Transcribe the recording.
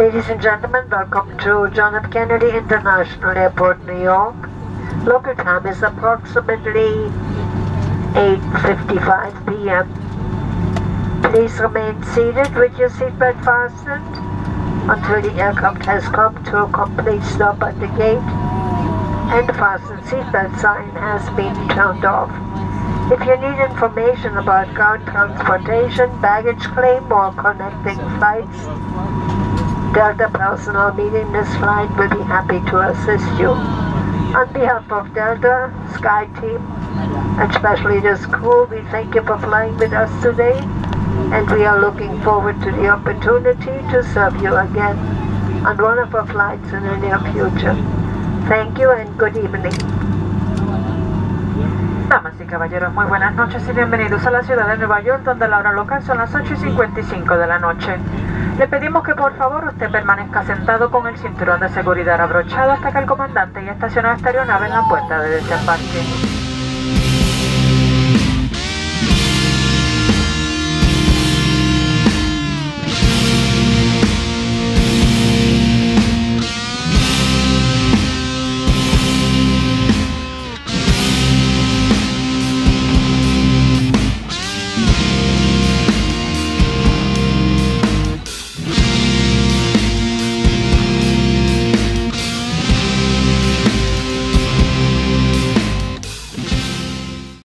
Ladies and gentlemen, welcome to John F. Kennedy International Airport, New York. Local time is approximately 8:55 p.m. Please remain seated with your seatbelt fastened until the aircraft has come to a complete stop at the gate and the fastened seatbelt sign has been turned off. If you need information about ground transportation, baggage claim, or connecting flights, Delta personnel meeting this flight will be happy to assist you. On behalf of Delta, Sky Team, and especially this crew, we thank you for flying with us today, and we are looking forward to the opportunity to serve you again on one of our flights in the near future. Thank you and good evening. Damas y caballeros, muy buenas noches y bienvenidos a la ciudad de Nueva York, donde la hora local son las 8:55 de la noche. Le pedimos que por favor usted permanezca sentado con el cinturón de seguridad abrochado hasta que el comandante haya estacionado esta aeronave en la puerta de desembarque.